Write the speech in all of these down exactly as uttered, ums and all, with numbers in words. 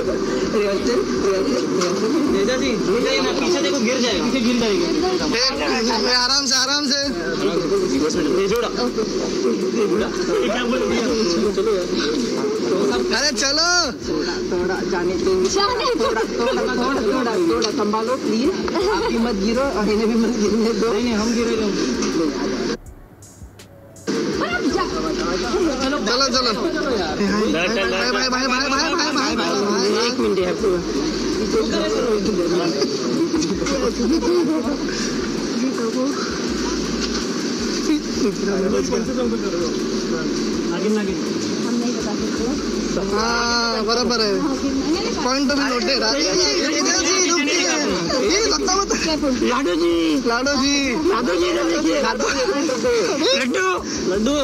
आराम से आराम से अरे चलो थोड़ा जाने थोड़ा संभालो प्लीज, आप भी मत गिरो और इन्हें भी मत गिरने दो। नहीं हम गिरे चलो चलो भाई भाई भाई एक मिनट है पूरा हाँ बराबर है पॉइंट भी नोट है। लाडो जी लाडो जी लाडो जी लड्डू लड्डू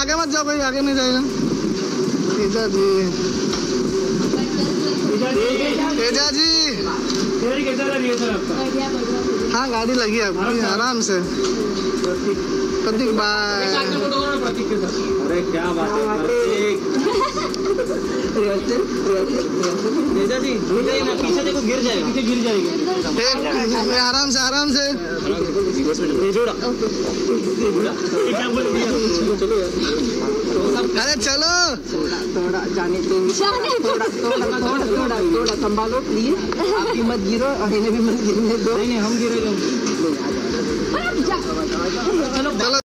आगे मत जाओ भाई, आगे नहीं जाएगा। तेजा जी तेजा जी हाँ गाड़ी लगी है आपकी आराम से। प्रतीक भाई अरे क्या बात है आराम से आराम से अरे चलो थोड़ा जाने थोड़ा संभालो प्लीज, आप भी मत गिरो और इन्हें भी मत गिरने दो। नहीं हम गिरे चलो।